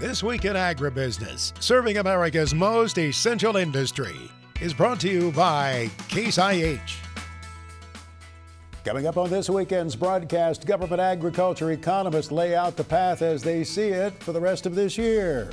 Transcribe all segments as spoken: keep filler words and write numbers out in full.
This Week in Agribusiness, serving America's most essential industry, is brought to you by Case I H. Coming up on this weekend's broadcast, government agriculture economists lay out the path as they see it for the rest of this year.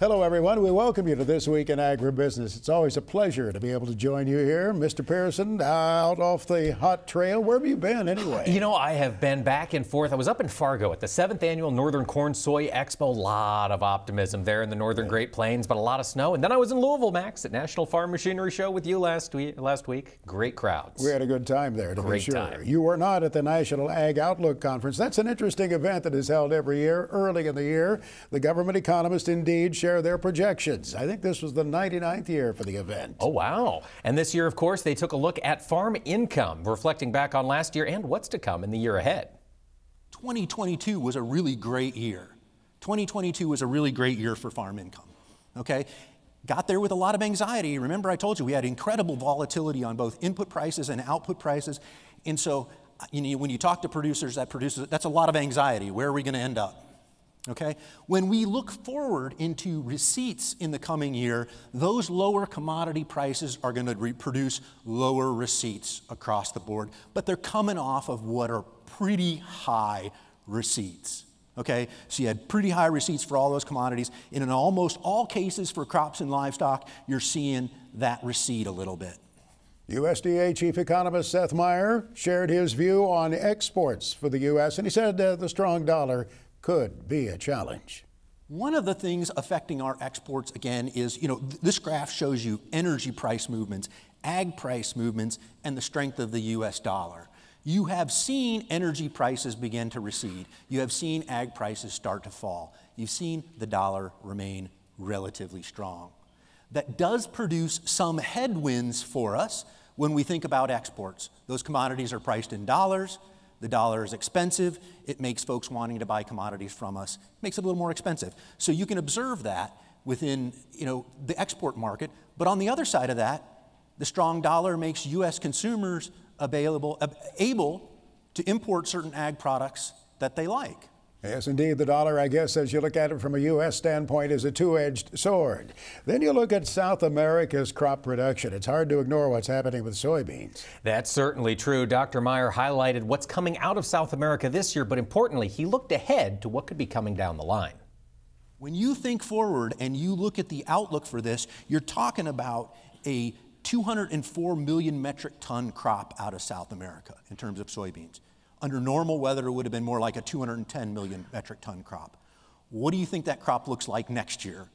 Hello, everyone. We welcome you to This Week in Agribusiness. It's always a pleasure to be able to join you here. Mister Pearson, out off the hot trail. Where have you been, anyway? You know, I have been back and forth. I was up in Fargo at the seventh Annual Northern Corn Soy Expo. A lot of optimism there in the northern yeah. Great Plains, but a lot of snow. And then I was in Louisville, Max, at National Farm Machinery Show with you last week. Last week. Great crowds. We had a good time there, to Great be sure. Time. You were not at the National Ag Outlook Conference. That's an interesting event that is held every year, early in the year. The government economist, indeed, share their projections. I think this was the ninety-ninth year for the event. Oh, wow. And this year, of course, they took a look at farm income, reflecting back on last year and what's to come in the year ahead. twenty twenty-two was a really great year. twenty twenty-two was a really great year for farm income. Okay? Got there with a lot of anxiety. Remember, I told you we had incredible volatility on both input prices and output prices. And so, you know, when you talk to producers, that produces, that's a lot of anxiety. Where are we going to end up? Okay? When we look forward into receipts in the coming year, those lower commodity prices are going to produce lower receipts across the board, but they're coming off of what are pretty high receipts. Okay? So you had pretty high receipts for all those commodities, and in almost all cases for crops and livestock, you're seeing that recede a little bit. U S D A Chief Economist Seth Meyer shared his view on exports for the U S, and he said uh, the strong dollar could be a challenge. One of the things affecting our exports, again, is, you know, th this graph shows you energy price movements, ag price movements, and the strength of the U S dollar. You have seen energy prices begin to recede. You have seen ag prices start to fall. You've seen the dollar remain relatively strong. That does produce some headwinds for us when we think about exports. Those commodities are priced in dollars. The dollar is expensive. It makes folks wanting to buy commodities from us. It makes it a little more expensive. So you can observe that within, you know, the export market. But on the other side of that, the strong dollar makes U S consumers available, able to import certain ag products that they like. Yes, indeed. The dollar, I guess, as you look at it from a U S standpoint, is a two-edged sword. Then you look at South America's crop production. It's hard to ignore what's happening with soybeans. That's certainly true. Doctor Meyer highlighted what's coming out of South America this year, but importantly, he looked ahead to what could be coming down the line. When you think forward and you look at the outlook for this, you're talking about a two hundred four million metric ton crop out of South America in terms of soybeans. Under normal weather, it would have been more like a two hundred ten million metric ton crop. What do you think that crop looks like next year?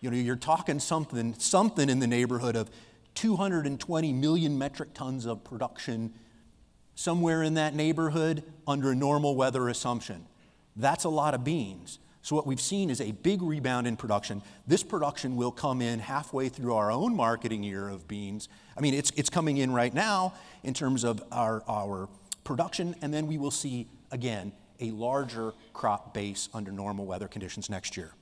You know, you're talking something, something in the neighborhood of two hundred twenty million metric tons of production, somewhere in that neighborhood under a normal weather assumption. That's a lot of beans. So what we've seen is a big rebound in production. This production will come in halfway through our own marketing year of beans. I mean, it's, it's coming in right now in terms of our, our production, and then we will see, again, a larger crop base under normal weather conditions next year.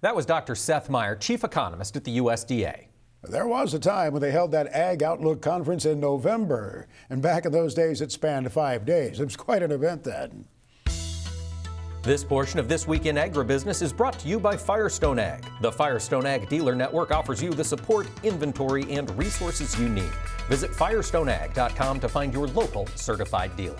That was Doctor Seth Meyer, Chief Economist at the U S D A. There was a time when they held that Ag Outlook Conference in November, and back in those days it spanned five days. It was quite an event then. This portion of This Week in Agribusiness is brought to you by Firestone Ag. The Firestone Ag dealer network offers you the support, inventory, and resources you need. Visit firestone ag dot com to find your local certified dealer.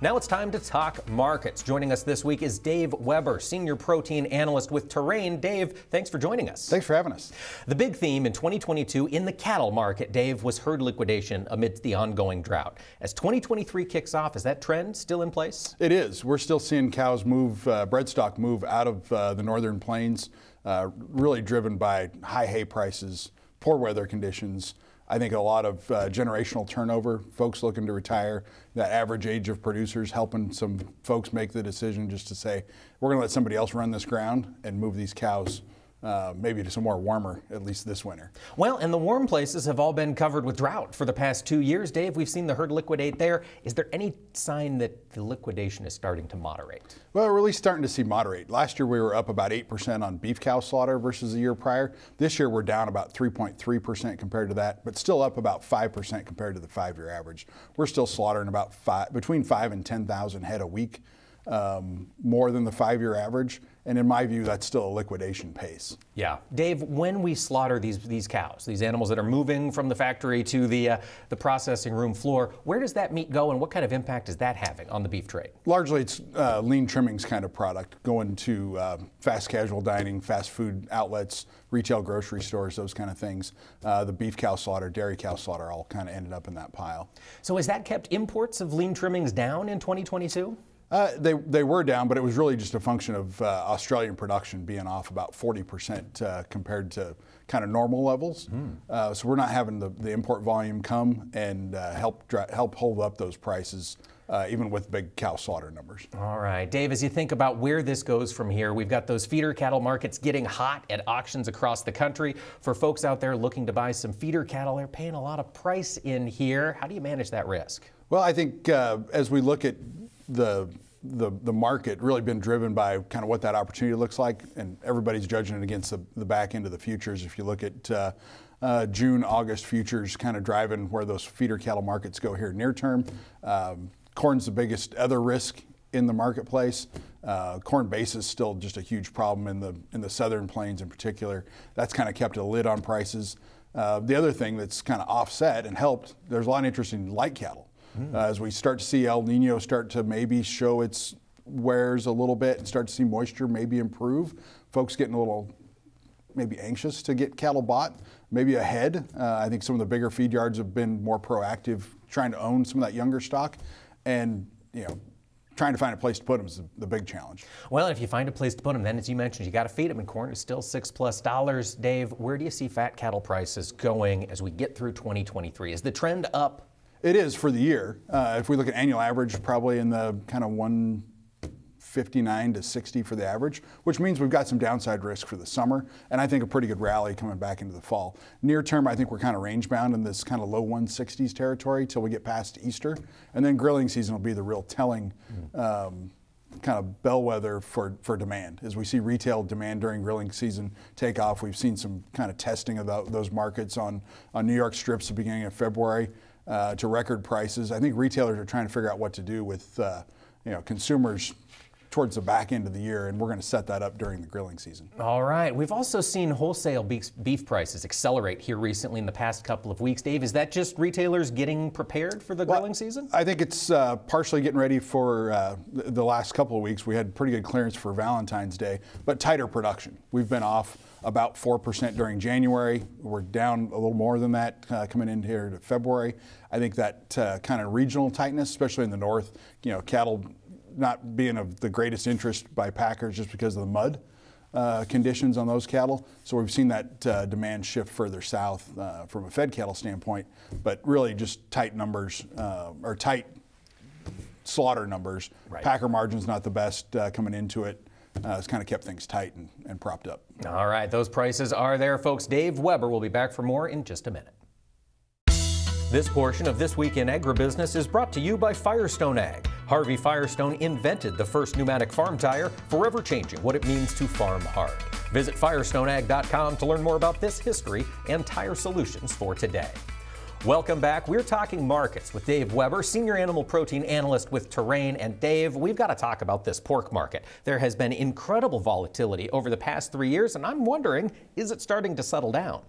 Now it's time to talk markets. Joining us this week is Dave Weber, Senior Protein Analyst with Terrain. Dave, thanks for joining us. Thanks for having us. The big theme in twenty twenty-two in the cattle market, Dave, was herd liquidation amidst the ongoing drought. As twenty twenty-three kicks off, is that trend still in place? It is. We're still seeing cows move, uh, breadstock move out of uh, the northern plains, uh, really driven by high hay prices, poor weather conditions. I think a lot of uh, generational turnover, folks looking to retire, that average age of producers helping some folks make the decision just to say, we're gonna let somebody else run this ground and move these cows uh, maybe to somewhere warmer, at least this winter. Well, and the warm places have all been covered with drought for the past two years. Dave, we've seen the herd liquidate there. Is there any sign that the liquidation is starting to moderate? Well, we're really starting to see moderate. Last year we were up about eight percent on beef cow slaughter versus the year prior. This year we're down about three point three percent compared to that, but still up about five percent compared to the five-year average. We're still slaughtering about five, between five and ten thousand head a week. um, more than the five-year average. And in my view, that's still a liquidation pace. Yeah. Dave, when we slaughter these, these cows, these animals that are moving from the factory to the, uh, the processing room floor, where does that meat go and what kind of impact is that having on the beef trade? Largely, it's uh, lean trimmings kind of product going to uh, fast casual dining, fast food outlets, retail grocery stores, those kind of things. Uh, the beef cow slaughter, dairy cow slaughter all kind of ended up in that pile. So has that kept imports of lean trimmings down in twenty twenty-two? Uh, they, they were down, but it was really just a function of uh, Australian production being off about forty percent uh, compared to kind of normal levels. Mm. Uh, so we're not having the, the import volume come and uh, help, help hold up those prices, uh, even with big cow slaughter numbers. All right. Dave, as you think about where this goes from here, we've got those feeder cattle markets getting hot at auctions across the country. For folks out there looking to buy some feeder cattle, they're paying a lot of price in here. How do you manage that risk? Well, I think uh, as we look at The, the the market really been driven by kind of what that opportunity looks like, and everybody's judging it against the, the back end of the futures. If you look at uh, uh, June, August futures kind of driving where those feeder cattle markets go here near term. Um, corn's the biggest other risk in the marketplace. Uh, corn basis still just a huge problem in the in the southern plains in particular. That's kind of kept a lid on prices. Uh, the other thing that's kind of offset and helped, there's a lot of interest in light cattle. Uh, as we start to see El Nino start to maybe show its wares a little bit and start to see moisture maybe improve, folks getting a little maybe anxious to get cattle bought, maybe ahead. Uh, I think some of the bigger feed yards have been more proactive, trying to own some of that younger stock, and you know, trying to find a place to put them is the big challenge. Well, if you find a place to put them, then as you mentioned, you got to feed them, and corn is still six plus dollars. Dave, where do you see fat cattle prices going as we get through twenty twenty-three? Is the trend up? It is for the year. Uh, if we look at annual average, probably in the kind of one fifty-nine to sixty for the average, which means we've got some downside risk for the summer, and I think a pretty good rally coming back into the fall. Near term, I think we're kind of range bound in this kind of low one sixties territory till we get past Easter, and then grilling season will be the real telling um, kind of bellwether for, for demand. As we see retail demand during grilling season take off, we've seen some kind of testing of the, those markets on, on New York strips at the beginning of February. Uh, to record prices. I think retailers are trying to figure out what to do with uh, you know, consumers towards the back end of the year, and we're going to set that up during the grilling season. All right. We've also seen wholesale beef, beef prices accelerate here recently in the past couple of weeks. Dave, is that just retailers getting prepared for the well, grilling season? I think it's uh, partially getting ready for uh, the, the last couple of weeks. We had pretty good clearance for Valentine's Day, but tighter production. We've been off about four percent during January. We're down a little more than that uh, coming in here to February. I think that uh, kind of regional tightness, especially in the north, you know, cattle not being of the greatest interest by packers just because of the mud uh, conditions on those cattle. So we've seen that uh, demand shift further south uh, from a fed cattle standpoint, but really just tight numbers uh, or tight slaughter numbers. Right. Packer margin's not the best uh, coming into it. Uh, it's kind of kept things tight and, and propped up. All right, those prices are there, folks. Dave Weber will be back for more in just a minute. This portion of This Week in Agribusiness is brought to you by Firestone Ag. Harvey Firestone invented the first pneumatic farm tire, forever changing what it means to farm hard. Visit firestone ag dot com to learn more about this history and tire solutions for today. Welcome back. We're talking markets with Dave Weber, senior animal protein analyst with Terrain. And Dave, we've got to talk about this pork market. There has been incredible volatility over the past three years, and I'm wondering, is it starting to settle down?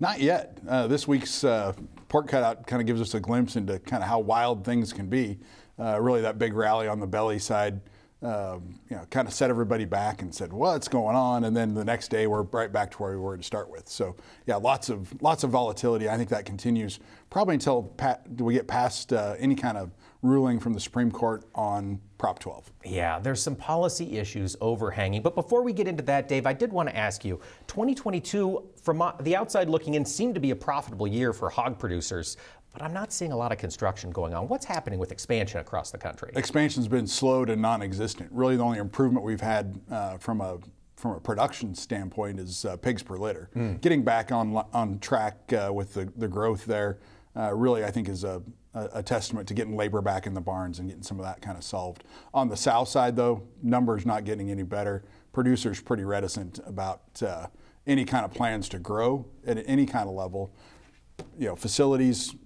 Not yet. Uh, this week's uh, pork cutout kind of gives us a glimpse into kind of how wild things can be. Uh, really, that big rally on the belly side, uh, you know, kind of set everybody back and said, "What's going on?" And then the next day, we're right back to where we were to start with. So, yeah, lots of lots of volatility. I think that continues probably until pa- we get past uh, any kind of ruling from the Supreme Court on Prop twelve. Yeah, there's some policy issues overhanging. But before we get into that, Dave, I did want to ask you, twenty twenty-two, from the outside looking in, seemed to be a profitable year for hog producers, but I'm not seeing a lot of construction going on. What's happening with expansion across the country? Expansion's been slow to non-existent. Really, the only improvement we've had uh, from a from a production standpoint is uh, pigs per litter. Mm. Getting back on, on track uh, with the, the growth there, uh, really, I think is a a testament to getting labor back in the barns and getting some of that kind of solved. On the south side, though, numbers not getting any better. Producers pretty reticent about uh, any kind of plans to grow at any kind of level. You know, facilities,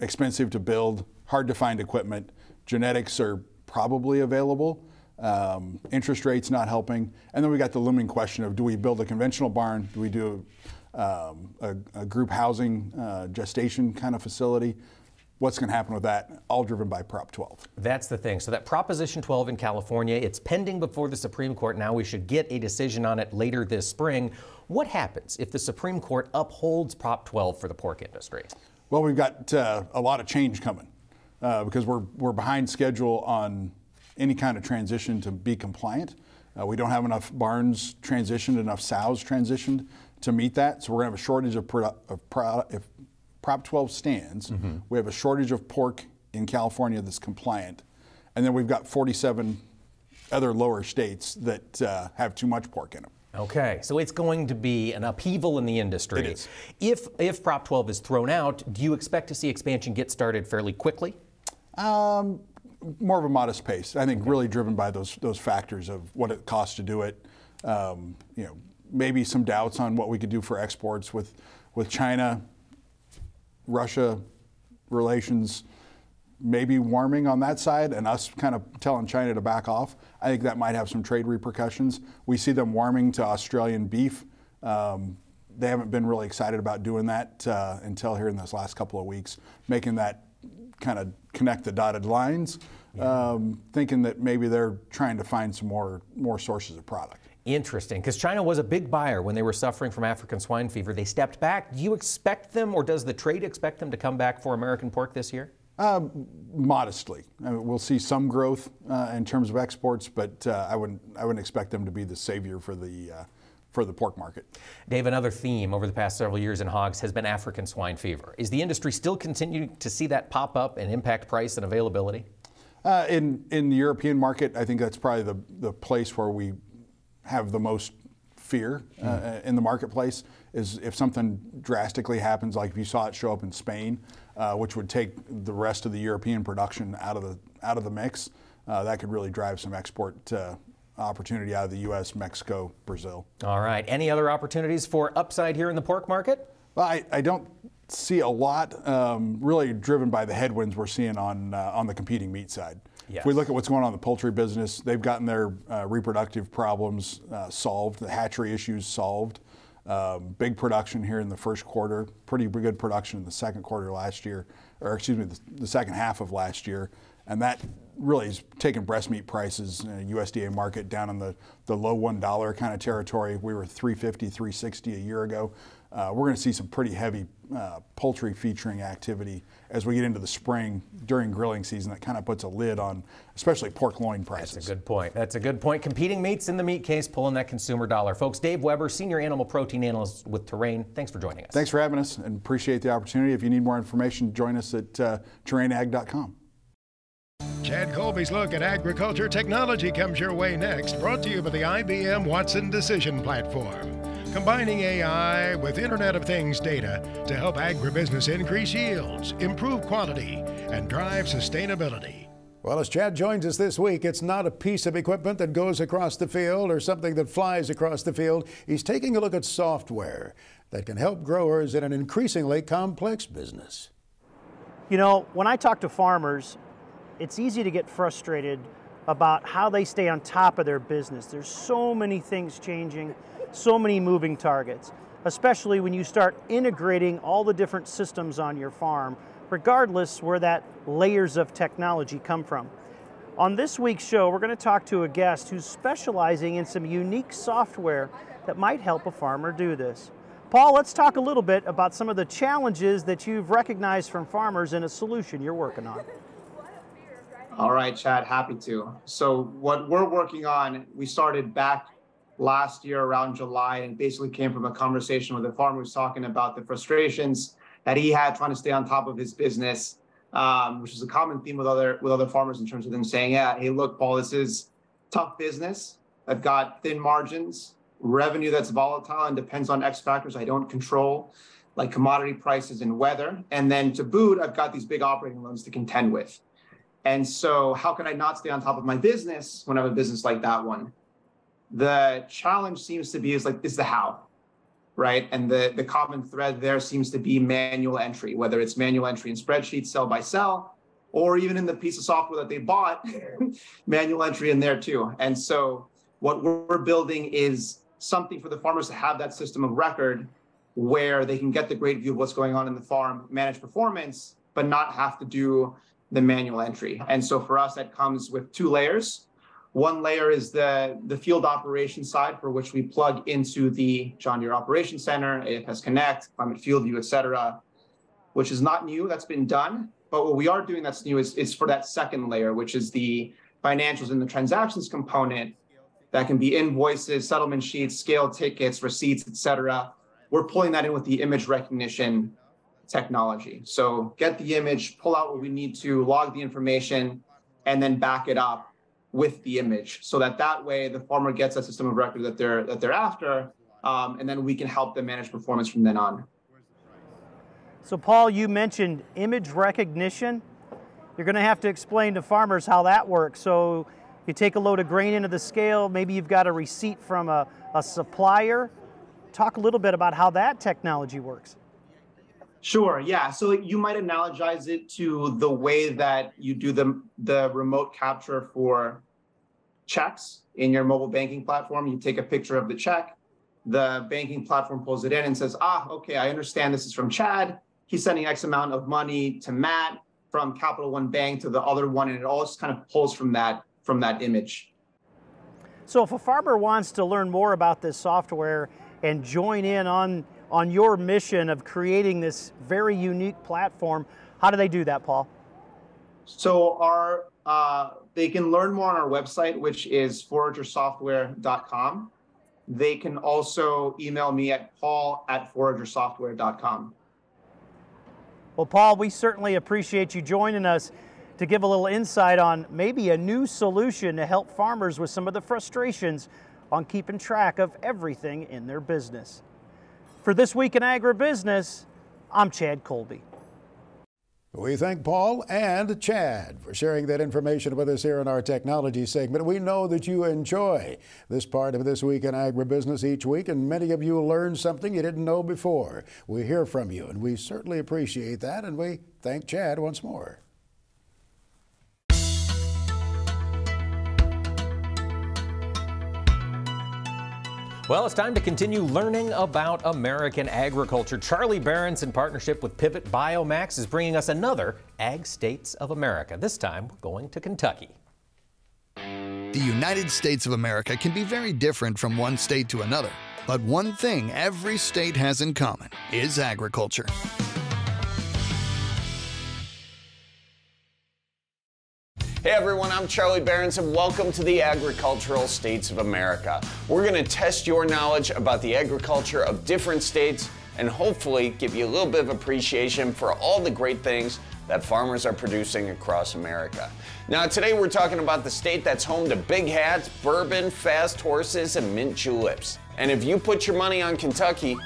expensive to build, hard to find equipment. Genetics are probably available, um, interest rates not helping, and then we got the looming question of, do we build a conventional barn? Do we do um, a, a group housing uh, gestation kind of facility? What's going to happen with that? All driven by Prop twelve. That's the thing. So that Proposition twelve in California, it's pending before the Supreme Court now. We should get a decision on it later this spring. What happens if the Supreme Court upholds Prop twelve for the pork industry? Well, we've got uh, a lot of change coming uh, because we're, we're behind schedule on any kind of transition to be compliant. Uh, we don't have enough barns transitioned, enough sows transitioned to meet that. So we're going to have a shortage of product. Of pro if, Prop twelve stands, mm-hmm. we have a shortage of pork in California that's compliant, and then we've got forty-seven other lower states that uh, have too much pork in them. Okay, so it's going to be an upheaval in the industry. It is. If, if Prop twelve is thrown out, do you expect to see expansion get started fairly quickly? Um, more of a modest pace, I think, okay. really driven by those, those factors of what it costs to do it, um, you know, maybe some doubts on what we could do for exports with, with China. Russia relations maybe warming on that side, and us kind of telling China to back off. I think that might have some trade repercussions. We see them warming to Australian beef. Um, they haven't been really excited about doing that uh, until here in this last couple of weeks, making that kind of connect the dotted lines, yeah. um, thinking that maybe they're trying to find some more, more sources of product. Interesting, because China was a big buyer when they were suffering from African swine fever. They stepped back. Do you expect them, or does the trade expect them to come back for American pork this year? Uh, modestly. I mean, we'll see some growth uh, in terms of exports, but uh, I wouldn't, I wouldn't expect them to be the savior for the, uh, for the pork market. Dave, another theme over the past several years in hogs has been African swine fever. Is the industry still continuing to see that pop up and impact price and availability? Uh, in, in the European market, I think that's probably the, the place where we have the most fear uh, mm. in the marketplace, is if something drastically happens, like if you saw it show up in Spain, uh, which would take the rest of the European production out of the out of the mix, uh, that could really drive some export uh, opportunity out of the U S, Mexico, Brazil. All right. Any other opportunities for upside here in the pork market? Well, I, I don't see a lot, um, really driven by the headwinds we're seeing on uh, on the competing meat side. Yes. If we look at what's going on in the poultry business, they've gotten their uh, reproductive problems uh, solved, the hatchery issues solved. Um, big production here in the first quarter, pretty good production in the second quarter last year, or excuse me, the, the second half of last year. And that really has taken breast meat prices, uh, U S D A market, down in the, the low one dollar kind of territory. We were three fifty, three sixty a year ago. Uh, we're going to see some pretty heavy uh, poultry featuring activity as we get into the spring during grilling season. That kind of puts a lid on, especially pork loin prices. That's a good point. That's a good point. Competing meats in the meat case, pulling that consumer dollar. Folks, Dave Weber, Senior Animal Protein Analyst with Terrain, thanks for joining us. Thanks for having us, and appreciate the opportunity. If you need more information, join us at uh, terrain ag dot com. Chad Colby's look at agriculture technology comes your way next, brought to you by the I B M Watson Decision Platform. Combining A I with Internet of Things data to help agribusiness increase yields, improve quality, and drive sustainability. Well, as Chad joins us this week, it's not a piece of equipment that goes across the field or something that flies across the field. He's taking a look at software that can help growers in an increasingly complex business. You know, when I talk to farmers, it's easy to get frustrated about how they stay on top of their business. There's so many things changing. So many moving targets, especially when you start integrating all the different systems on your farm, regardless where that layers of technology come from. On this week's show, we're going to talk to a guest who's specializing in some unique software that might help a farmer do this. Paul, let's talk a little bit about some of the challenges that you've recognized from farmers and a solution you're working on. All right, Chad, happy to. So what we're working on, we started back last year around July, and basically came from a conversation with a farmer who's talking about the frustrations that he had trying to stay on top of his business, um, which is a common theme with other with other farmers in terms of them saying, yeah, hey, look, Paul, this is tough business. I've got thin margins, revenue that's volatile and depends on X factors I don't control, like commodity prices and weather. And then to boot, I've got these big operating loans to contend with. And so how can I not stay on top of my business when I have a business like that one? The challenge seems to be is like, is the how, right? And the, the common thread there seems to be manual entry, whether it's manual entry in spreadsheets, cell by cell, or even in the piece of software that they bought, manual entry in there too. And so what we're building is something for the farmers to have that system of record where they can get the great view of what's going on in the farm, manage performance, but not have to do the manual entry. And so for us, that comes with two layers. One layer is the, the field operations side, for which we plug into the John Deere Operations Center, A F S Connect, Climate Field View, et cetera, which is not new, that's been done. But what we are doing that's new is, is for that second layer, which is the financials and the transactions component. That can be invoices, settlement sheets, scale tickets, receipts, et cetera. We're pulling that in with the image recognition technology. So get the image, pull out what we need to, log the information, and then back it up with the image, so that that way the farmer gets a system of record that they're that they're after, um, and then we can help them manage performance from then on. So Paul, you mentioned image recognition. You're going to have to explain to farmers how that works. So you take a load of grain into the scale, maybe you've got a receipt from a, a supplier. Talk a little bit about how that technology works. Sure, yeah. So you might analogize it to the way that you do the, the remote capture for checks in your mobile banking platform. You take a picture of the check, the banking platform pulls it in and says, ah, okay, I understand this is from Chad. He's sending X amount of money to Matt from Capital One Bank to the other one, and it all just kind of pulls from that from that image. So if a farmer wants to learn more about this software and join in on, on your mission of creating this very unique platform, how do they do that, Paul? So our, uh, they can learn more on our website, which is forager software dot com. They can also email me at paul at forager software dot com. Well, Paul, we certainly appreciate you joining us to give a little insight on maybe a new solution to help farmers with some of the frustrations on keeping track of everything in their business. For This Week in Agribusiness, I'm Chad Colby. We thank Paul and Chad for sharing that information with us here in our technology segment. We know that you enjoy this part of This Week in Agribusiness each week, and many of you learn something you didn't know before. We hear from you, and we certainly appreciate that, and we thank Chad once more. Well, it's time to continue learning about American agriculture. Charlie Behrens, in partnership with Pivot Biomax, is bringing us another Ag States of America. This time, we're going to Kentucky. The United States of America can be very different from one state to another, but one thing every state has in common is agriculture. Hey everyone, I'm Charlie Behrens, and welcome to the Agricultural States of America. We're going to test your knowledge about the agriculture of different states and hopefully give you a little bit of appreciation for all the great things that farmers are producing across America. Now today we're talking about the state that's home to big hats, bourbon, fast horses, and mint juleps. And if you put your money on Kentucky,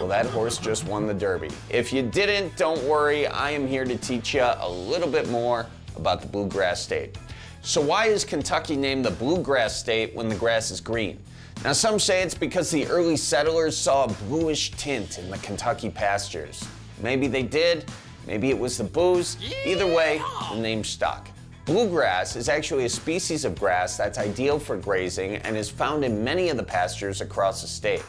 well, that horse just won the Derby. If you didn't, don't worry, I am here to teach you a little bit more about the bluegrass state. So why is Kentucky named the bluegrass state when the grass is green? Now some say it's because the early settlers saw a bluish tint in the Kentucky pastures. Maybe they did, maybe it was the booze. Either way, the name stuck. Bluegrass is actually a species of grass that's ideal for grazing and is found in many of the pastures across the state.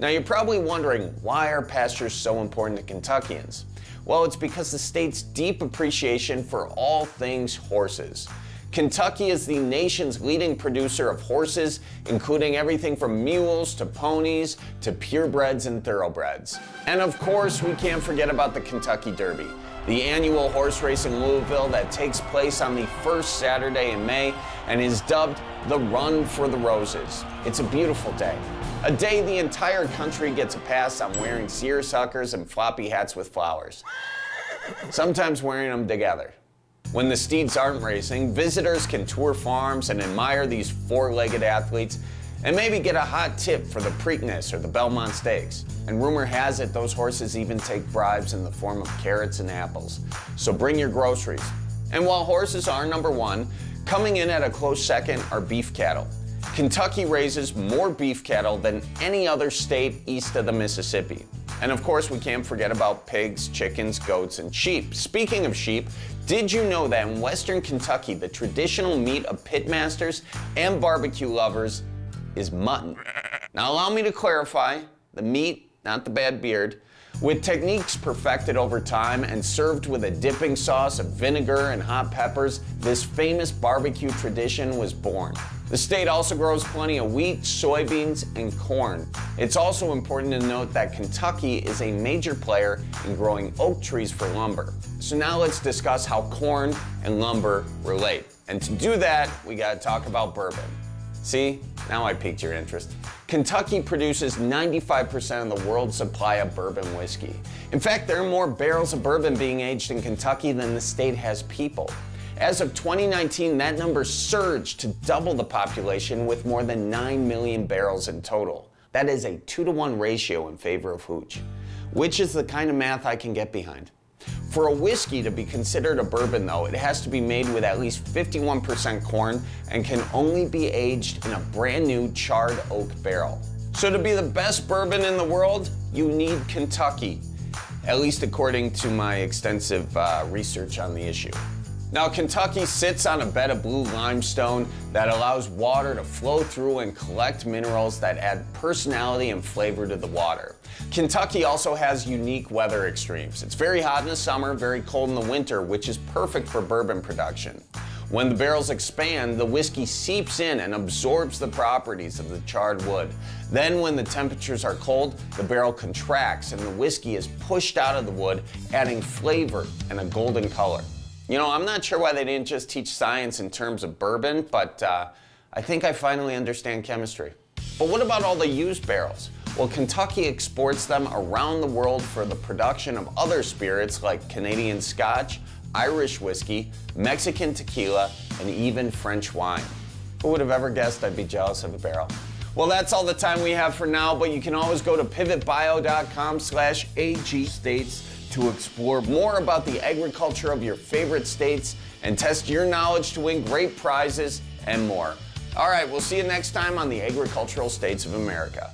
Now you're probably wondering, why are pastures so important to Kentuckians? Well, it's because the state's deep appreciation for all things horses. Kentucky is the nation's leading producer of horses, including everything from mules to ponies to purebreds and thoroughbreds. And of course, we can't forget about the Kentucky Derby, the annual horse race in Louisville that takes place on the first Saturday in May and is dubbed the Run for the Roses. It's a beautiful day. A day the entire country gets a pass on wearing seersuckers and floppy hats with flowers, sometimes wearing them together. When the steeds aren't racing, visitors can tour farms and admire these four-legged athletes and maybe get a hot tip for the Preakness or the Belmont Stakes. And rumor has it those horses even take bribes in the form of carrots and apples. So bring your groceries. And while horses are number one, coming in at a close second are beef cattle. Kentucky raises more beef cattle than any other state east of the Mississippi. And of course, we can't forget about pigs, chickens, goats, and sheep. Speaking of sheep, did you know that in Western Kentucky, the traditional meat of pitmasters and barbecue lovers is mutton? Now allow me to clarify, the meat, not the bad beard. With techniques perfected over time and served with a dipping sauce of vinegar and hot peppers, this famous barbecue tradition was born. The state also grows plenty of wheat, soybeans, and corn. It's also important to note that Kentucky is a major player in growing oak trees for lumber. So now let's discuss how corn and lumber relate. And to do that, we gotta talk about bourbon. See, now I piqued your interest. Kentucky produces ninety-five percent of the world's supply of bourbon whiskey. In fact, there are more barrels of bourbon being aged in Kentucky than the state has people. As of twenty nineteen, that number surged to double the population with more than nine million barrels in total. That is a two to one ratio in favor of hooch, which is the kind of math I can get behind. For a whiskey to be considered a bourbon though, it has to be made with at least fifty-one percent corn and can only be aged in a brand new charred oak barrel. So to be the best bourbon in the world, you need Kentucky, at least according to my extensive uh, research on the issue. Now Kentucky sits on a bed of blue limestone that allows water to flow through and collect minerals that add personality and flavor to the water. Kentucky also has unique weather extremes. It's very hot in the summer, very cold in the winter, which is perfect for bourbon production. When the barrels expand, the whiskey seeps in and absorbs the properties of the charred wood. Then when the temperatures are cold, the barrel contracts and the whiskey is pushed out of the wood, adding flavor and a golden color. You know, I'm not sure why they didn't just teach science in terms of bourbon, but uh, I think I finally understand chemistry. But what about all the used barrels? Well, Kentucky exports them around the world for the production of other spirits like Canadian Scotch, Irish whiskey, Mexican tequila, and even French wine. Who would have ever guessed I'd be jealous of a barrel? Well, that's all the time we have for now, but you can always go to pivot bio dot com slash A G states to explore more about the agriculture of your favorite states and test your knowledge to win great prizes and more. All right, we'll see you next time on the Agricultural States of America.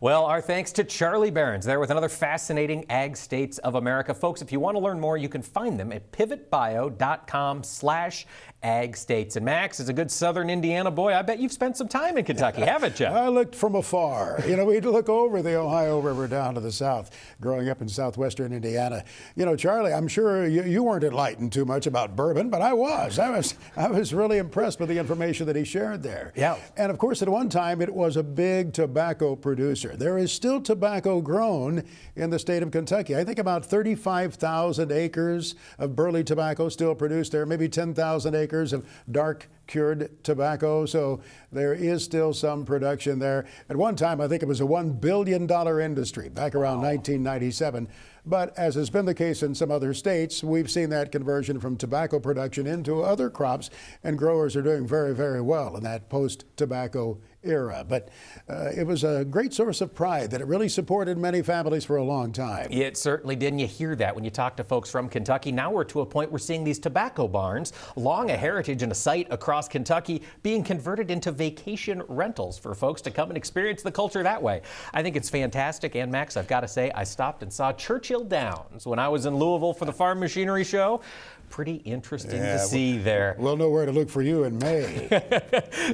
Well, our thanks to Charlie Behrens there with another fascinating Ag States of America. Folks, if you want to learn more, you can find them at pivot bio dot com slash ag states. And Max, as a good Southern Indiana boy, I bet you've spent some time in Kentucky, haven't you? I looked from afar. You know, we'd look over the Ohio River down to the south, growing up in southwestern Indiana. You know, Charlie, I'm sure you, you weren't enlightened too much about bourbon, but I was. I was, I was really impressed with the information that he shared there. Yeah. And of course, at one time, it was a big tobacco producer. There is still tobacco grown in the state of Kentucky. I think about thirty-five thousand acres of burley tobacco still produced there, maybe ten thousand acres of dark cured tobacco. So there is still some production there. At one time, I think it was a one billion dollar industry back around wow. nineteen ninety-seven. But as has been the case in some other states, we've seen that conversion from tobacco production into other crops, and growers are doing very, very well in that post-tobacco era. But uh, it was a great source of pride that it really supported many families for a long time. It certainly did, and you hear that when you talk to folks from Kentucky. Now we're to a point we're seeing these tobacco barns, long a heritage and a site across Kentucky, being converted into vacation rentals for folks to come and experience the culture that way. I think it's fantastic, and Max, I've got to say, I stopped and saw Churchill Downs when I was in Louisville for the Farm Machinery Show. Pretty interesting yeah, to see we'll, there. We'll know where to look for you in May.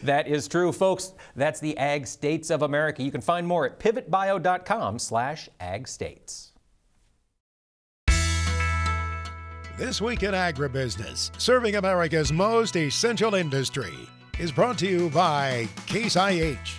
That is true, folks. That's the Ag States of America. You can find more at pivot bio dot com slash ag states. This Week in Agribusiness, serving America's most essential industry, is brought to you by Case I H.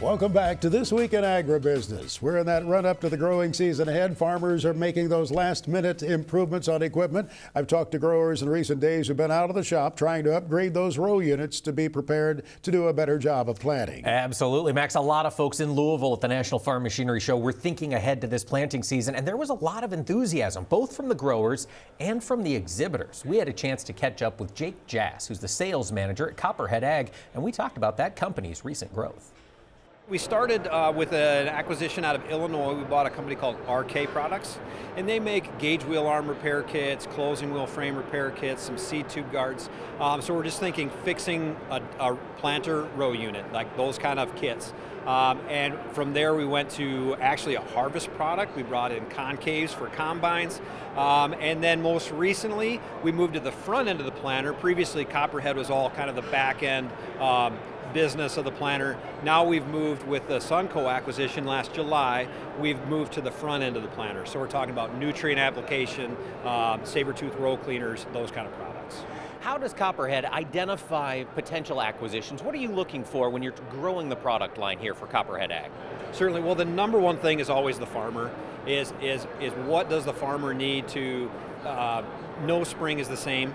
Welcome back to This Week in Agribusiness. We're in that run-up to the growing season ahead. Farmers are making those last-minute improvements on equipment. I've talked to growers in recent days who've been out of the shop trying to upgrade those row units to be prepared to do a better job of planting. Absolutely, Max. A lot of folks in Louisville at the National Farm Machinery Show were thinking ahead to this planting season, and there was a lot of enthusiasm, both from the growers and from the exhibitors. We had a chance to catch up with Jake Jass, who's the sales manager at Copperhead Ag, and we talked about that company's recent growth. We started uh, with an acquisition out of Illinois. We bought a company called R K Products, and they make gauge wheel arm repair kits, closing wheel frame repair kits, some seed tube guards. Um, so we're just thinking fixing a, a planter row unit, like those kind of kits. Um, and from there we went to actually a harvest product. We brought in concaves for combines. Um, and then most recently, we moved to the front end of the planter. Previously, Copperhead was all kind of the back end um, business of the planter. Now we've moved with the Sunco acquisition last July, we've moved to the front end of the planter. So we're talking about nutrient application, um, saber-tooth row cleaners, those kind of products. How does Copperhead identify potential acquisitions? What are you looking for when you're growing the product line here for Copperhead Ag? Certainly, well the number one thing is always the farmer, is, is, is what does the farmer need to, uh, no spring is the same.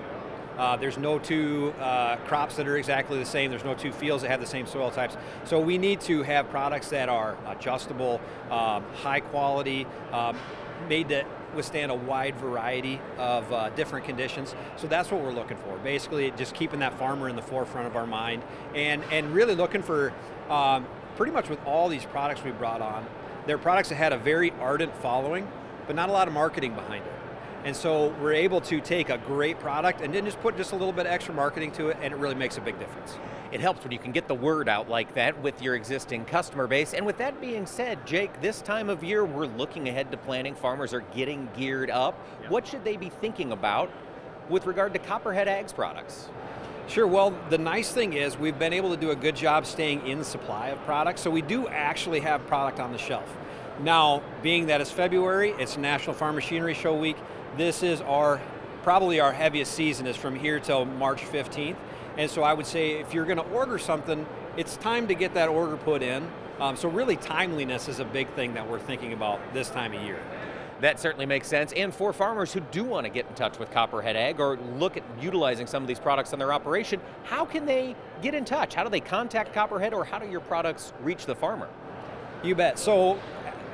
Uh, there's no two uh, crops that are exactly the same. There's no two fields that have the same soil types. So we need to have products that are adjustable, um, high quality, um, made to withstand a wide variety of uh, different conditions. So that's what we're looking for. Basically, just keeping that farmer in the forefront of our mind, and, and really looking for, um, pretty much with all these products we brought on, they're products that had a very ardent following, but not a lot of marketing behind it. And so we're able to take a great product and then just put just a little bit extra marketing to it, and it really makes a big difference. It helps when you can get the word out like that with your existing customer base. And with that being said, Jake, this time of year we're looking ahead to planting. Farmers are getting geared up. Yeah. What should they be thinking about with regard to Copperhead Ag's products? Sure, well, the nice thing is we've been able to do a good job staying in supply of products, so we do actually have product on the shelf. Now, being that it's February, it's National Farm Machinery Show week, this is our, probably our heaviest season, is from here till March fifteenth. And so I would say if you're going to order something, it's time to get that order put in. Um, so really timeliness is a big thing that we're thinking about this time of year. That certainly makes sense. And for farmers who do want to get in touch with Copperhead Ag or look at utilizing some of these products on their operation, how can they get in touch? How do they contact Copperhead, or how do your products reach the farmer? You bet. So,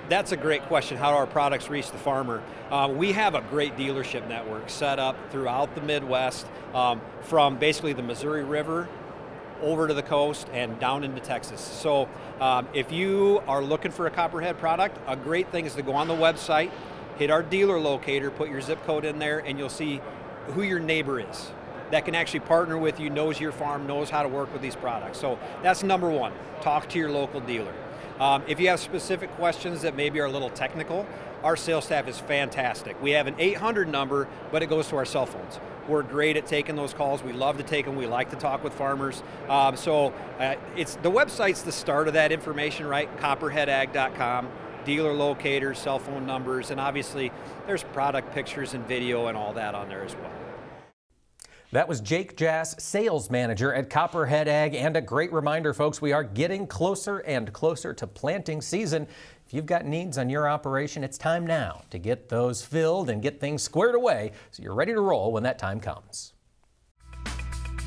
that's a great question, how do our products reach the farmer? Uh, we have a great dealership network set up throughout the Midwest, um, from basically the Missouri River over to the coast and down into Texas. So um, if you are looking for a Copperhead product, a great thing is to go on the website, hit our dealer locator, put your zip code in there, and you'll see who your neighbor is that can actually partner with you, knows your farm, knows how to work with these products. So that's number one, talk to your local dealer. Um, if you have specific questions that maybe are a little technical, our sales staff is fantastic. We have an eight hundred number, but it goes to our cell phones. We're great at taking those calls. We love to take them. We like to talk with farmers. Um, so uh, it's the website's the start of that information, right? Copperhead ag dot com, dealer locators, cell phone numbers, and obviously there's product pictures and video and all that on there as well. That was Jake Jass, sales manager at Copperhead Ag. And a great reminder, folks, we are getting closer and closer to planting season. If you've got needs on your operation, it's time now to get those filled and get things squared away so you're ready to roll when that time comes.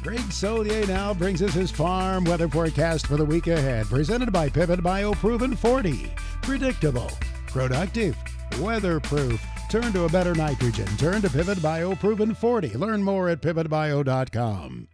Greg Solier now brings us his farm weather forecast for the week ahead, presented by Pivot Bio Proven forty. Predictable, productive, weatherproof. Turn to a better nitrogen. Turn to Pivot Bio Proven forty. Learn more at pivot bio dot com.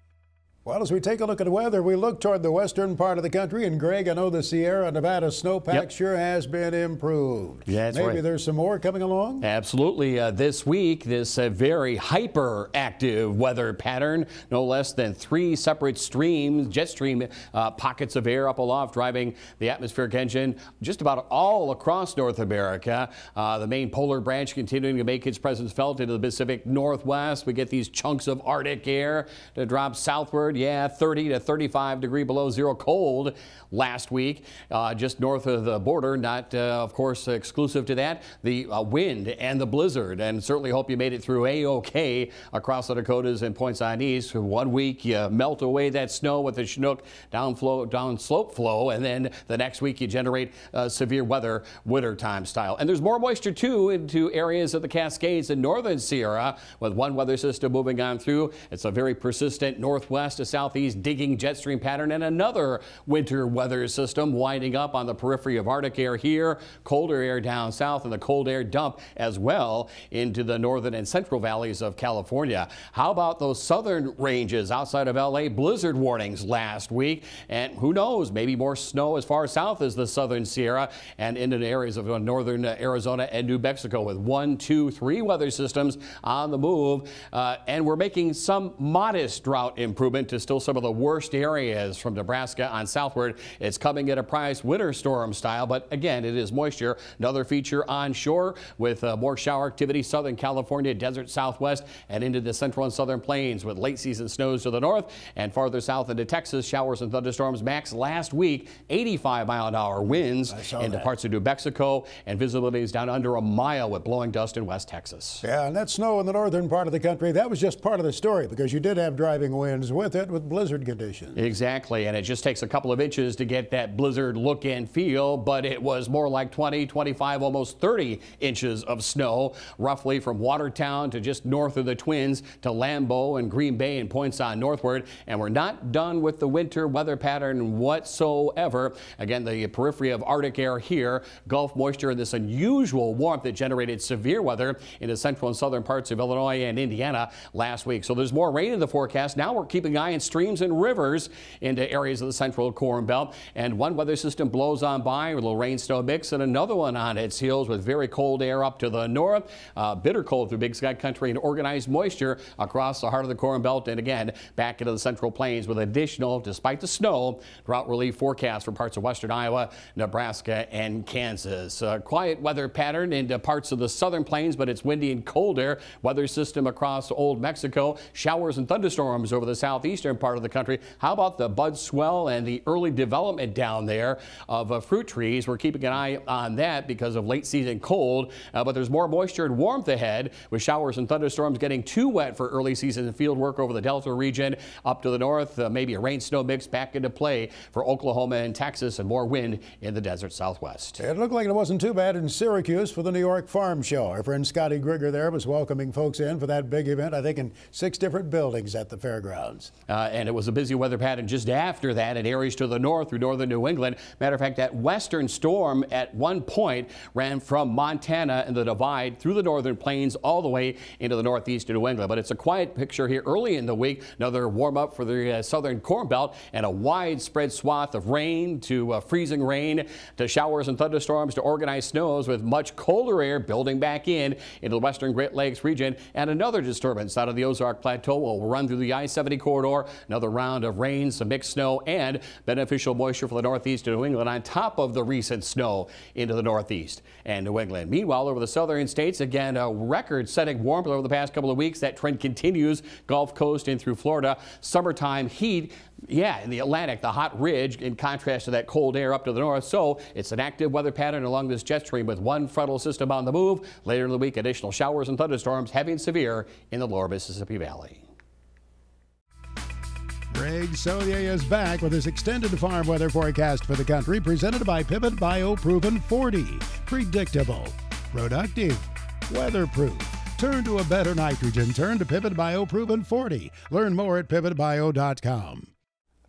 Well, as we take a look at weather, we look toward the western part of the country. And Greg, I know the Sierra Nevada snowpack yep. sure has been improved. Yeah, that's Maybe right. Maybe there's some more coming along? Absolutely. Uh, this week, this uh, very hyperactive weather pattern, no less than three separate streams, jet stream uh, pockets of air up aloft, driving the atmospheric engine just about all across North America. Uh, the main polar branch continuing to make its presence felt into the Pacific Northwest. We get these chunks of Arctic air to drop southward. Yeah, thirty to thirty-five degree below zero cold last week, uh, just north of the border, not, uh, of course, exclusive to that, the uh, wind and the blizzard. And certainly hope you made it through A-OK across the Dakotas and points on east. One week you melt away that snow with the Chinook downflow, downslope flow, and then the next week you generate uh, severe weather, wintertime style. And there's more moisture, too, into areas of the Cascades and northern Sierra, with one weather system moving on through. It's a very persistent northwest to southeast digging jet stream pattern and another winter weather system winding up on the periphery of Arctic air here, colder air down south, and the cold air dump as well into the northern and central valleys of California. How about those southern ranges outside of L A? Blizzard warnings last week, and who knows, maybe more snow as far south as the southern Sierra and into the areas of northern Arizona and New Mexico, with one, two, three weather systems on the move. Uh, and we're making some modest drought improvement to still some of the worst areas from Nebraska on southward. It's coming at a price, winter storm style, but again, it is moisture. Another feature onshore with uh, more shower activity, Southern California, desert southwest, and into the central and southern plains with late season snows to the north, and farther south into Texas, showers and thunderstorms. Max last week, eighty-five mile an hour winds into that. Parts of New Mexico, and visibility is down under a mile with blowing dust in West Texas. Yeah, and that snow in the northern part of the country, that was just part of the story, because you did have driving winds with it, with blizzard conditions. Exactly, and it just takes a couple of inches to get that blizzard look and feel, but it was more like twenty, twenty-five, almost thirty inches of snow, roughly from Watertown to just north of the Twins to Lambeau and Green Bay and points on northward. And we're not done with the winter weather pattern whatsoever. Again, the periphery of Arctic air here, Gulf moisture, and this unusual warmth that generated severe weather in the central and southern parts of Illinois and Indiana last week. So there's more rain in the forecast. Now we're keeping an eye on streams and rivers into areas of the central Corn Belt. And one weather system blows on by with a little rain snow mix, and another one on its heels with very cold air up to the north, uh, bitter cold through Big Sky Country, and organized moisture across the heart of the Corn Belt, and again back into the central plains with additional, despite the snow, drought relief forecast for parts of western Iowa, Nebraska, and Kansas. Uh, quiet weather pattern into parts of the southern plains, but it's windy and colder. Weather system across Old Mexico, showers and thunderstorms over the southeastern part of the country. How about the bud swell and the early development down there of uh, fruit trees? We're keeping an eye on that because of late season cold, uh, but there's more moisture and warmth ahead, with showers and thunderstorms getting too wet for early season field work over the Delta region up to the north. Uh, maybe a rain snow mix back into play for Oklahoma and Texas, and more wind in the desert southwest. It looked like it wasn't too bad in Syracuse for the New York Farm Show. Our friend Scotty Grigger there was welcoming folks in for that big event, I think in six different buildings at the fairgrounds. Uh, and it was a busy weather pattern just after that in areas to the north through northern New England. Matter of fact, that western storm at one point ran from Montana and the Divide through the northern plains all the way into the northeast of New England. But it's a quiet picture here early in the week. Another warm up for the uh, southern Corn Belt, and a widespread swath of rain to uh, freezing rain to showers and thunderstorms to organized snows, with much colder air building back in into the western Great Lakes region. And another disturbance out of the Ozark Plateau will run through the I seventy corridor. Another round of rain, some mixed snow, and beneficial moisture for the northeast of New England on top of the recent snow into the northeast and New England. Meanwhile, over the southern states, again, a record-setting warmth over the past couple of weeks. That trend continues Gulf Coast and through Florida. Summertime heat, yeah, in the Atlantic, the hot ridge in contrast to that cold air up to the north. So it's an active weather pattern along this jet stream with one frontal system on the move. Later in the week, additional showers and thunderstorms, heavy and severe in the lower Mississippi Valley. Greg Solier is back with his extended farm weather forecast for the country, presented by Pivot Bio Proven forty. Predictable, productive, weatherproof. Turn to a better nitrogen. Turn to Pivot Bio Proven forty. Learn more at pivot bio dot com.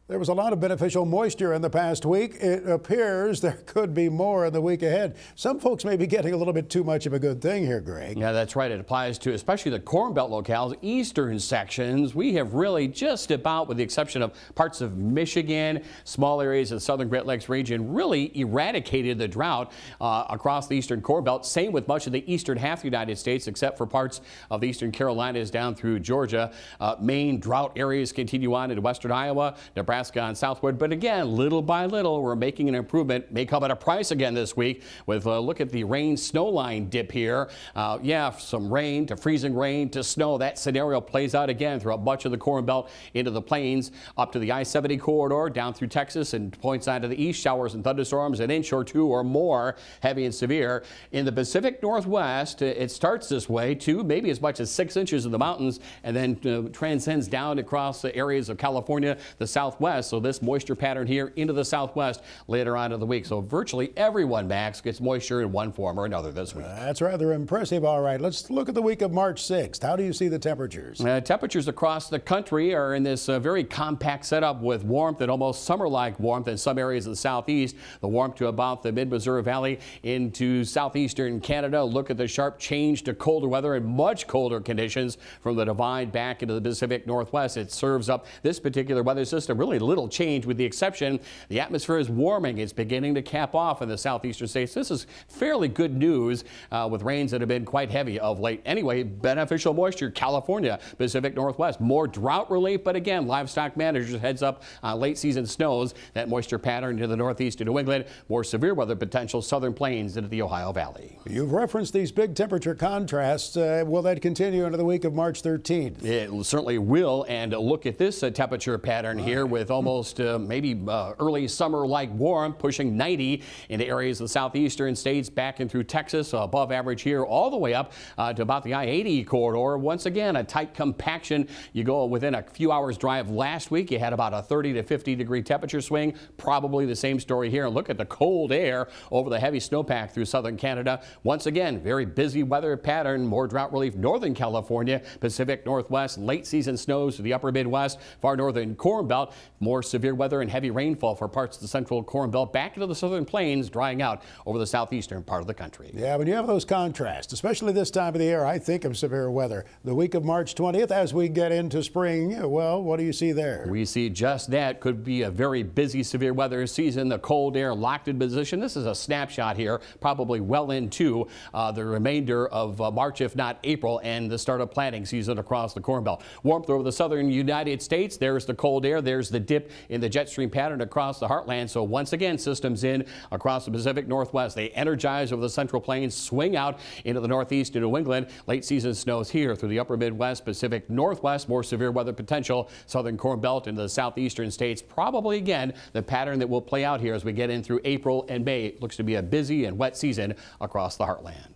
There was a lot of beneficial moisture in the past week. It appears there could be more in the week ahead. Some folks may be getting a little bit too much of a good thing here, Greg. Yeah, that's right. It applies to especially the Corn Belt locales, eastern sections. We have really just about, with the exception of parts of Michigan, small areas of the southern Great Lakes region, really eradicated the drought uh, across the eastern Corn Belt. Same with much of the eastern half of the United States, except for parts of the eastern Carolinas down through Georgia. Uh, Maine drought areas continue on into western Iowa, Nebraska, on southward, but again, little by little, we're making an improvement. May come at a price again this week with a look at the rain snow line dip here. Uh, yeah, some rain to freezing rain to snow. That scenario plays out again throughout much of the Corn Belt into the plains, up to the I seventy corridor, down through Texas, and points out to the east. Showers and thunderstorms, an inch or two or more, heavy and severe. In the Pacific Northwest, it starts this way too, maybe as much as six inches in the mountains, and then uh, transcends down across the areas of California, the Southwest. southwest. So this moisture pattern here into the southwest later on in the week. So virtually everyone, Max, gets moisture in one form or another this week. That's rather impressive. All right, let's look at the week of March sixth. How do you see the temperatures? Uh, temperatures across the country are in this uh, very compact setup with warmth and almost summer-like warmth in some areas of the southeast. The warmth to about the mid-Missouri Valley into southeastern Canada. Look at the sharp change to colder weather and much colder conditions from the divide back into the Pacific Northwest. It serves up this particular weather system really little change, with the exception the atmosphere is warming. It's beginning to cap off in the southeastern states. This is fairly good news uh, with rains that have been quite heavy of late. Anyway, beneficial moisture, California, Pacific Northwest, more drought relief. But again, livestock managers heads up on uh, late season snows, that moisture pattern to the northeast to New England, more severe weather potential southern plains into the Ohio Valley. You've referenced these big temperature contrasts. Uh, will that continue into the week of March thirteenth? It certainly will. And look at this uh, temperature pattern All here right. with almost uh, maybe uh, early summer like warm, pushing ninety into areas of the southeastern states back and through Texas, uh, above average here all the way up uh, to about the I eighty corridor. Once again, a tight compaction. You go within a few hours drive last week, you had about a thirty to fifty degree temperature swing. Probably the same story here. And look at the cold air over the heavy snowpack through southern Canada. Once again, very busy weather pattern, more drought relief, northern California, Pacific Northwest, late season snows to the upper Midwest, far northern Corn Belt, more severe weather and heavy rainfall for parts of the central Corn Belt, back into the southern plains, drying out over the southeastern part of the country. Yeah, when you have those contrasts, especially this time of the year, I think of severe weather. The week of March twentieth, as we get into spring, well, what do you see there? We see just that. Could be a very busy severe weather season. The cold air locked in position. This is a snapshot here, probably well into uh, the remainder of uh, March, if not April, and the start of planting season across the Corn Belt. Warmth over the southern United States. There's the cold air. There's the dip in the jet stream pattern across the heartland. So once again, systems in across the Pacific Northwest. They energize over the central plains, swing out into the northeast and New England. Late season snows here through the upper Midwest, Pacific Northwest, more severe weather potential, southern Corn Belt into the southeastern states. Probably again the pattern that will play out here as we get in through April and May. It looks to be a busy and wet season across the heartland.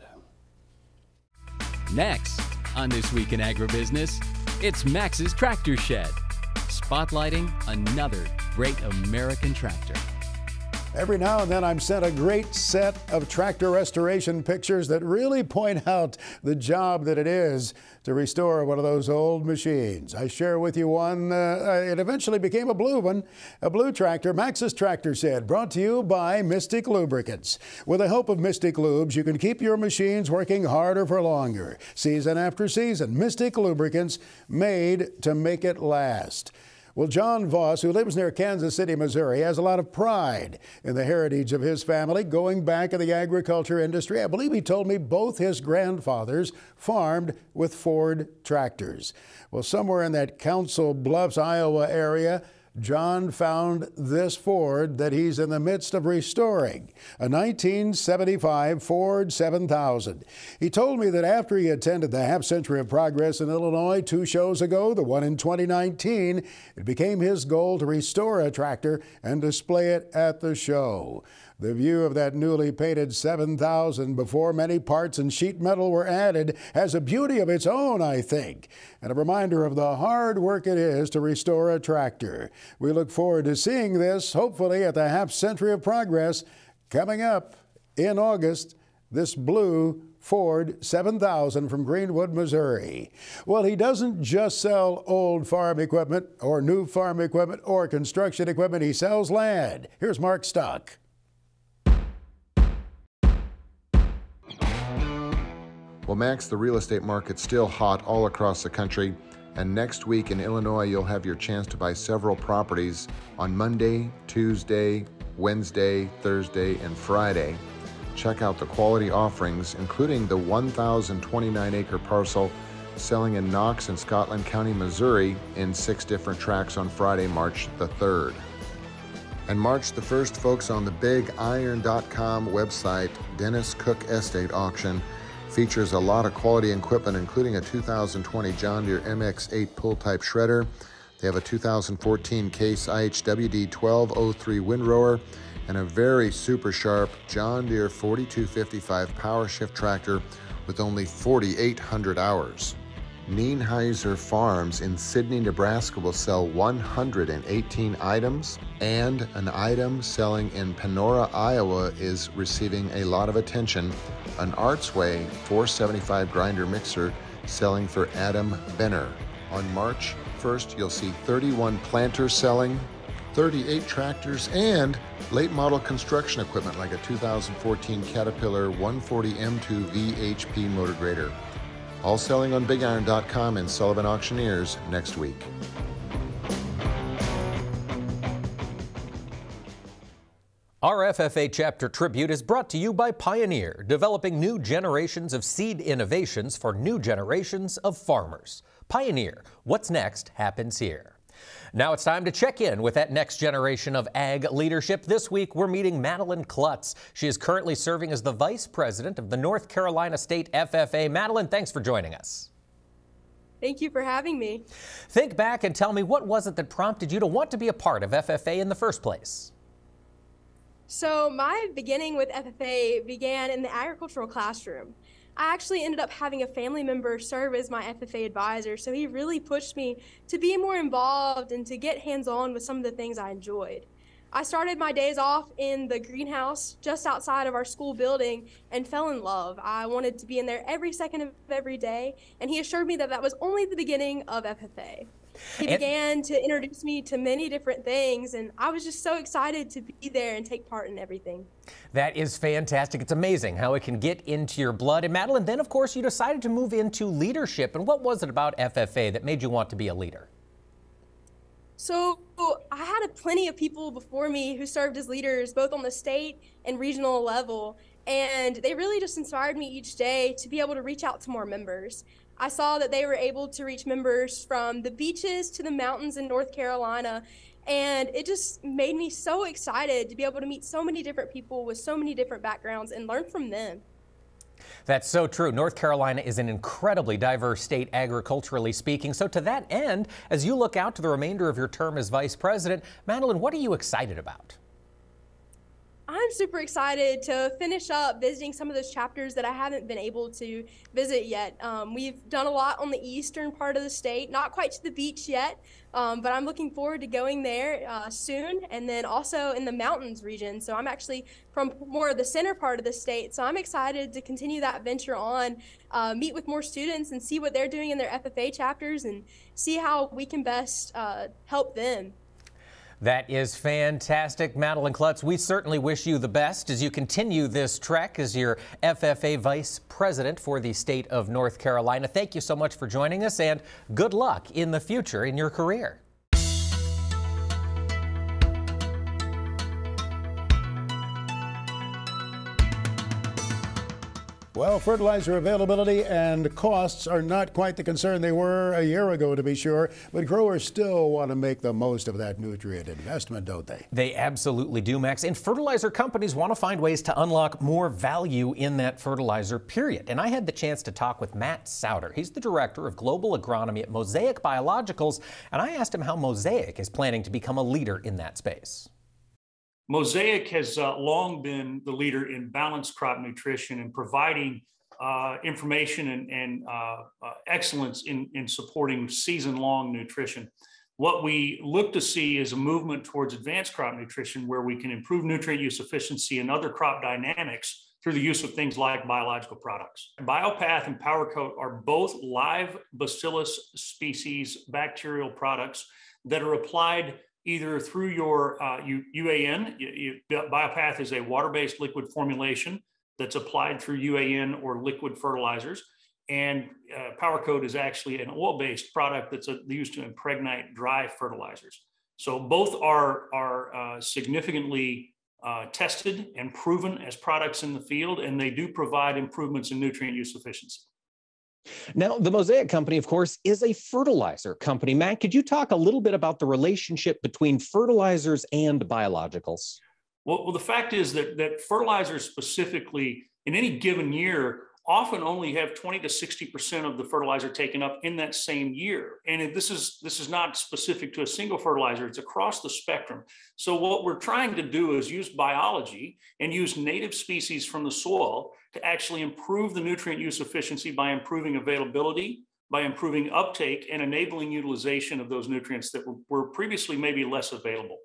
Next on This Week in Agribusiness, it's Max's Tractor Shed, spotlighting another great American tractor. Every now and then I'm sent a great set of tractor restoration pictures that really point out the job that it is to restore one of those old machines. I share with you one. Uh, it eventually became a blue one, a blue tractor, Max's Tractor Shed, brought to you by Mystic Lubricants. With the help of Mystic Lubes, you can keep your machines working harder for longer. Season after season, Mystic Lubricants, made to make it last. Well, John Voss, who lives near Kansas City, Missouri, has a lot of pride in the heritage of his family, going back in the agriculture industry. I believe he told me both his grandfathers farmed with Ford tractors. Well, somewhere in that Council Bluffs, Iowa area, John found this Ford that he's in the midst of restoring, a nineteen seventy-five Ford seven thousand. He told me that after he attended the Half Century of Progress in Illinois two shows ago, the one in twenty nineteen, it became his goal to restore a tractor and display it at the show. The view of that newly painted seven thousand, before many parts and sheet metal were added, has a beauty of its own, I think, and a reminder of the hard work it is to restore a tractor. We look forward to seeing this, hopefully, at the Half Century of Progress coming up in August, this blue Ford seven thousand from Greenwood, Missouri. Well, he doesn't just sell old farm equipment or new farm equipment or construction equipment. He sells land. Here's Mark Stock. Well, Max, the real estate market's still hot all across the country, and next week in Illinois, you'll have your chance to buy several properties on Monday, Tuesday, Wednesday, Thursday, and Friday. Check out the quality offerings, including the one thousand twenty-nine acre parcel selling in Knox and Scotland County, Missouri, in six different tracts on Friday, March the third. And March the first, folks, on the Big Iron dot com website, Dennis Cook Estate Auction features a lot of quality equipment, including a two thousand twenty John Deere M X eight pull-type shredder. They have a two thousand fourteen Case I H W D twelve oh three windrower and a very super sharp John Deere forty-two fifty-five power shift tractor with only forty-eight hundred hours. Neenheiser Farms in Sidney, Nebraska will sell one hundred eighteen items, and an item selling in Panora, Iowa is receiving a lot of attention, an Artsway four seventy-five grinder mixer selling for Adam Benner. On March first, you'll see thirty-one planters selling, thirty-eight tractors, and late model construction equipment like a two thousand fourteen Caterpillar one forty M two V H P motor grader. All selling on Big Iron dot com and Sullivan Auctioneers next week. Our F F A Chapter Tribute is brought to you by Pioneer, developing new generations of seed innovations for new generations of farmers. Pioneer, what's next happens here. Now it's time to check in with that next generation of ag leadership. This week, we're meeting Madeline Klutz. She is currently serving as the vice president of the North Carolina State F F A. Madeline, thanks for joining us. Thank you for having me. Think back and tell me, what was it that prompted you to want to be a part of F F A in the first place? So my beginning with F F A began in the agricultural classroom. I actually ended up having a family member serve as my F F A advisor, so he really pushed me to be more involved and to get hands-on with some of the things I enjoyed. I started my days off in the greenhouse just outside of our school building and fell in love. I wanted to be in there every second of every day, and he assured me that that was only the beginning of F F A. He began to introduce me to many different things, and I was just so excited to be there and take part in everything. That is fantastic. It's amazing how it can get into your blood. And Madeline, then of course you decided to move into leadership. And what was it about F F A that made you want to be a leader? So I had a plenty of people before me who served as leaders, both on the state and regional level. And they really just inspired me each day to be able to reach out to more members. I saw that they were able to reach members from the beaches to the mountains in North Carolina, and it just made me so excited to be able to meet so many different people with so many different backgrounds and learn from them. That's so true. North Carolina is an incredibly diverse state, agriculturally speaking. So to that end, as you look out to the remainder of your term as vice president, Madeline, what are you excited about? I'm super excited to finish up visiting some of those chapters that I haven't been able to visit yet. Um, we've done a lot on the eastern part of the state, not quite to the beach yet, um, but I'm looking forward to going there uh, soon, and then also in the mountains region. So I'm actually from more of the center part of the state, so I'm excited to continue that venture on, uh, meet with more students and see what they're doing in their F F A chapters and see how we can best uh, help them. That is fantastic. Madeline Klutz, we certainly wish you the best as you continue this trek as your F F A Vice President for the state of North Carolina. Thank you so much for joining us, and good luck in the future in your career. Well, fertilizer availability and costs are not quite the concern they were a year ago, to be sure, but growers still want to make the most of that nutrient investment, don't they? They absolutely do, Max. And fertilizer companies want to find ways to unlock more value in that fertilizer, period. And I had the chance to talk with Matt Souter. He's the director of global agronomy at Mosaic Biologicals, and I asked him how Mosaic is planning to become a leader in that space. Mosaic has uh, long been the leader in balanced crop nutrition and providing uh, information and, and uh, uh, excellence in, in supporting season-long nutrition. What we look to see is a movement towards advanced crop nutrition, where we can improve nutrient use efficiency and other crop dynamics through the use of things like biological products. BioPath and PowerCoat are both live Bacillus species bacterial products that are applied either through your uh, U A N. You, you, BioPath is a water-based liquid formulation that's applied through U A N or liquid fertilizers. And uh, PowerCoat is actually an oil-based product that's uh, used to impregnate dry fertilizers. So both are, are uh, significantly uh, tested and proven as products in the field, and they do provide improvements in nutrient use efficiency. Now, the Mosaic Company, of course, is a fertilizer company. Matt, could you talk a little bit about the relationship between fertilizers and biologicals? Well, well the fact is that, that fertilizers specifically, in any given year, often only have twenty to sixty percent of the fertilizer taken up in that same year. And this is, this is not specific to a single fertilizer, it's across the spectrum. So what we're trying to do is use biology and use native species from the soil to actually improve the nutrient use efficiency by improving availability, by improving uptake and enabling utilization of those nutrients that were previously maybe less available.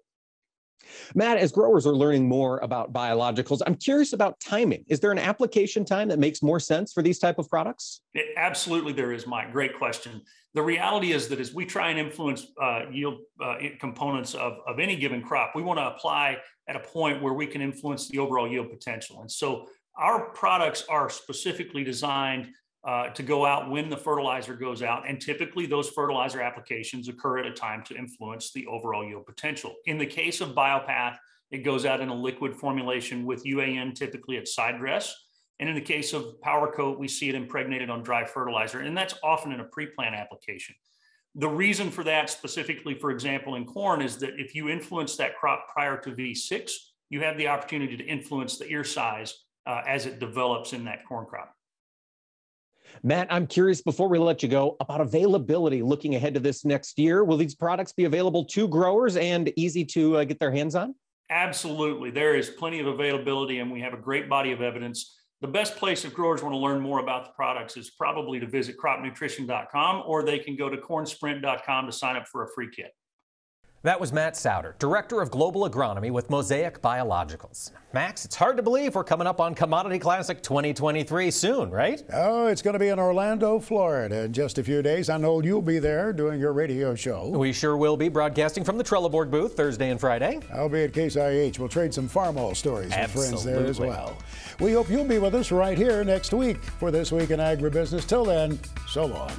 Matt, as growers are learning more about biologicals, I'm curious about timing. Is there an application time that makes more sense for these type of products? It, absolutely there is, Mike. Great question. The reality is that as we try and influence uh, yield uh, components of, of any given crop, we want to apply at a point where we can influence the overall yield potential. And so our products are specifically designed uh, to go out when the fertilizer goes out. And typically those fertilizer applications occur at a time to influence the overall yield potential. In the case of BioPath, it goes out in a liquid formulation with U A N typically at side dress. And in the case of PowerCoat, we see it impregnated on dry fertilizer, and that's often in a pre-plant application. The reason for that specifically, for example, in corn is that if you influence that crop prior to V six, you have the opportunity to influence the ear size uh, as it develops in that corn crop. Matt, I'm curious, before we let you go, about availability looking ahead to this next year. Will these products be available to growers and easy to uh, get their hands on? Absolutely. There is plenty of availability, and we have a great body of evidence. The best place if growers want to learn more about the products is probably to visit crop nutrition dot com, or they can go to corn sprint dot com to sign up for a free kit. That was Matt Souter, Director of Global Agronomy with Mosaic Biologicals. Max, it's hard to believe we're coming up on Commodity Classic twenty twenty-three soon, right? Oh, it's going to be in Orlando, Florida in just a few days. I know you'll be there doing your radio show. We sure will be, broadcasting from the Trelleborg booth Thursday and Friday. I'll be at Case I H. We'll trade some farm hall stories with friends there as well. We hope you'll be with us right here next week for This Week in Agribusiness. Till then, so long.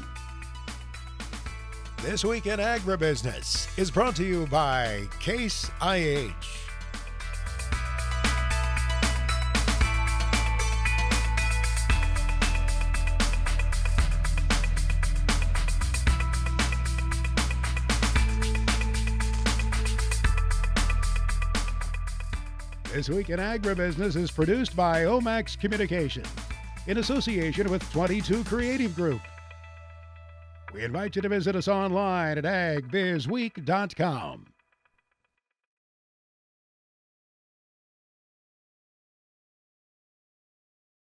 This Week in Agribusiness is brought to you by Case I H. This Week in Agribusiness is produced by Omax Communications in association with twenty-two Creative Group. We invite you to visit us online at ag biz week dot com.